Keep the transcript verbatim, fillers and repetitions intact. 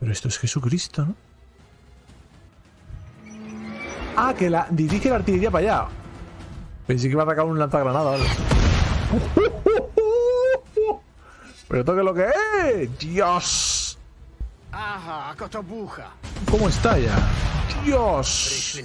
Pero esto es Jesucristo, ¿no? Ah, que la dirige la artillería para allá. Pensé que iba a atacar un lanzagranadas. Pero toque lo que es. Dios. ¿Cómo está ya? Dios.